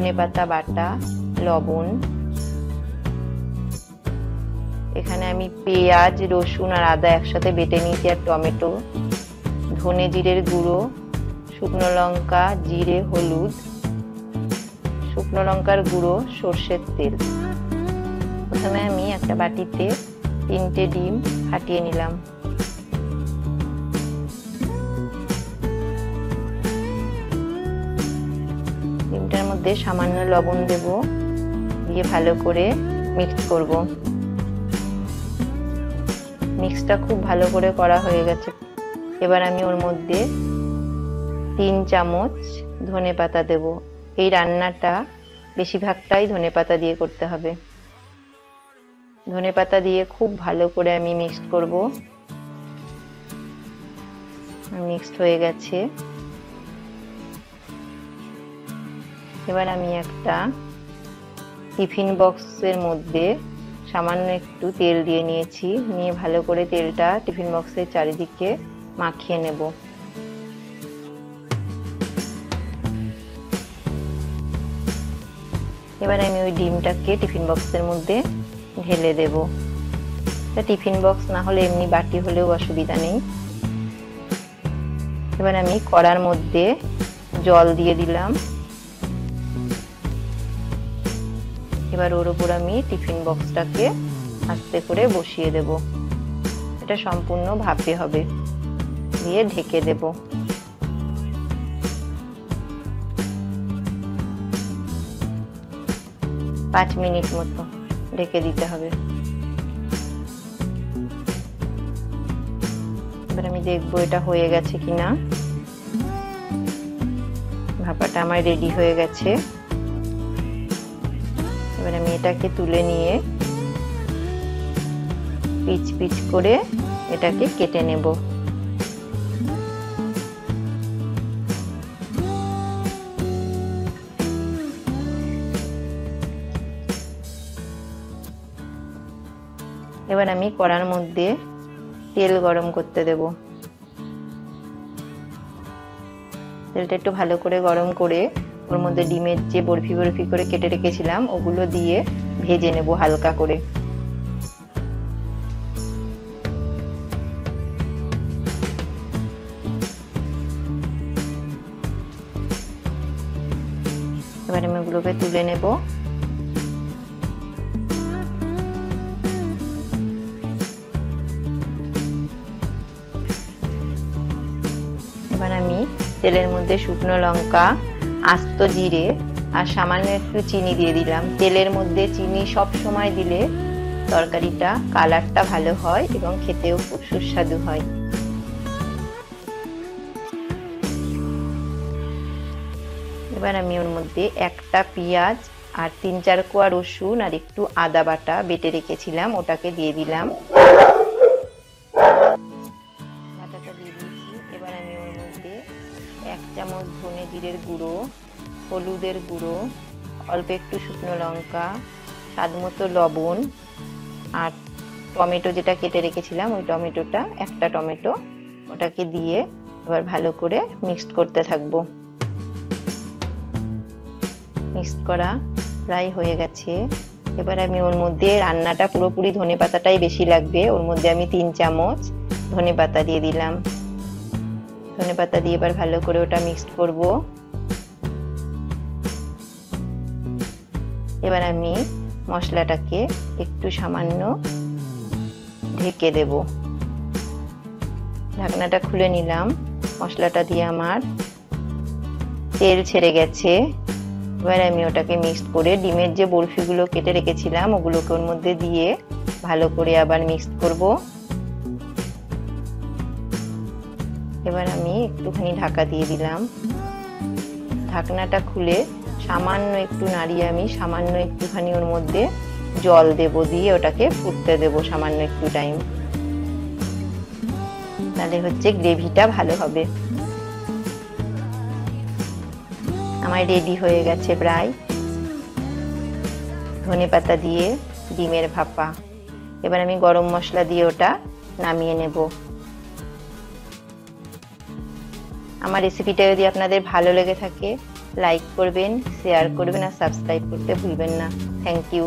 धने पाता बाटा लवण এখানে আমি পেঁয়াজ রসুন আর আদা একসাথে বেটে নিয়েছি আর টমেটো ধনে জিরের গুঁড়ো শুকনো লঙ্কা জিরে হলুদ শুকনো লঙ্কার গুঁড়ো সরষের তেল প্রথমে আমি একটা বাটিতে 3টে ডিম ফাটিয়ে নিলাম ডিমটার মধ্যে সামান্য লবণ দেব দিয়ে ভালো করে মিক্স করব मिक्सटा खूब भालो करे करा होये गेछे एबार आमी ओर मध्य 3 চামচ धने पाता देव ये रान्नाटा बेशिरभागटाई धने पाता दिए करते हबे धने पाता दिए खूब भालो करे आमी मिक्स करब मिक्सड होये गेछे एबार आमी एकटा टिफिन बक्सेर मध्य सामान्य एकटू तेल दिए निয়েছি নিয়ে ভালো করে তেলটা টিফিন বক্সের চারিদিকে মাখিয়ে নেব এবার আমি ওই ডিমটাকে টিফিন বক্সের মধ্যে ঢেলে দেব এটা টিফিন বক্স না হলে এমনি বাটি হলেও অসুবিধা নেই এবার আমি কড়ার মধ্যে জল দিয়ে দিলাম এবার ওর উপর আমি টিফিন বক্সটাকে আস্তে করে বসিয়ে দেব এটা সম্পূর্ণ ভাপে হবে দিয়ে ঢেকে দেব पाँच मिनट মতো ঢেকে দিতে হবে এবার আমি দেখব এটা হয়ে গেছে কিনা ভাপাটা আমার রেডি হয়ে গেছে এটাকে তুলে নিয়ে পিচ পিচ করে এটাকে কেটে নেব এবার আমি কড়ার মধ্যে তেল গরম করতে দেব তেলটা একটু ভালো করে গরম করে ওর মধ্যে ডিমের যে বরফি বরফি করে কেটে রেখেছিলাম ওগুলো দিয়ে ভেজে নেব হালকা করে এবারে আমি ওগুলোকে তুলে নেব এবার আমি তেলের মধ্যে শুকনো লঙ্কা आस्तो जीरे और सामान्य एकटू चीनी दिए दिलाम तेलेर मध्य चीनी सब समय दिले तरकारीटा कालारटा भालो हय एबं खेतेओ खूब सुस्वादु हय एबार आमी ओर मध्य एकटा पेंयाज और 3-4 कोया रसुन और एकटू आदा बाटा बेटे रेखेछिलाम ओटाके दिए दिलाम बाटाटा दिए दिएछि एबार आमी ओर मध्य 1 চামচ ধনে জিরের গুঁড়ো হলুদের গুঁড়ো অল্প একটু শুকনো লঙ্কা স্বাদমতো লবণ আর টমেটো যেটা কেটে রেখেছিলাম ওই টমেটোটা একটা টমেটো ওটাকে দিয়ে এবার ভালো করে মিক্সড করতে থাকব মিক্সড করা প্রায় হয়ে গেছে এবার আমি ওর মধ্যে রান্নাটা পুরোপুরি ধনেপাতাটাই বেশি লাগবে ওর মধ্যে আমি 3 চামচ ধনেপাতা দিয়ে দিলাম ধনে পাতা দিয়ে এবার ভালো করে ওটা মিক্সড করব এবার আমি মশলাটাকে একটু সামান্য ঢেকে দেব ঢাকনাটা খুলে নিলাম মশলাটা দিয়ে আমার তেল ছেড়ে গেছে এবার আমি ওটাকে মিক্সড করে ডিমের যে বরফিগুলো কেটে রেখেছিলাম ওগুলোকে ওর মধ্যে দিয়ে ভালো করে আবার মিক্সড করব এবার আমি একটুখানি ঢাকা দিয়ে দিলাম ঢাকনাটা খুলে সামান্য একটু নাড়িয়ে আমি সামান্য একটুখানি ওর মধ্যে জল দেব দিয়ে ওটাকে ফুটতে দেব সামান্য একটু টাইম তাহলে হচ্ছে গ্রেভিটা ভালো হবে আমার রেডি হয়ে গেছে প্রায় ধনেপাতা দিয়ে ডিমের ভাপা এবার আমি গরম মশলা দিয়ে ওটা নামিয়ে নেব আমার রেসিপিটা যদি আপনাদের ভালো লেগে থাকে লাইক করবেন, শেয়ার করবেন আর সাবস্ক্রাইব করতে ভুলবেন না। Thank you.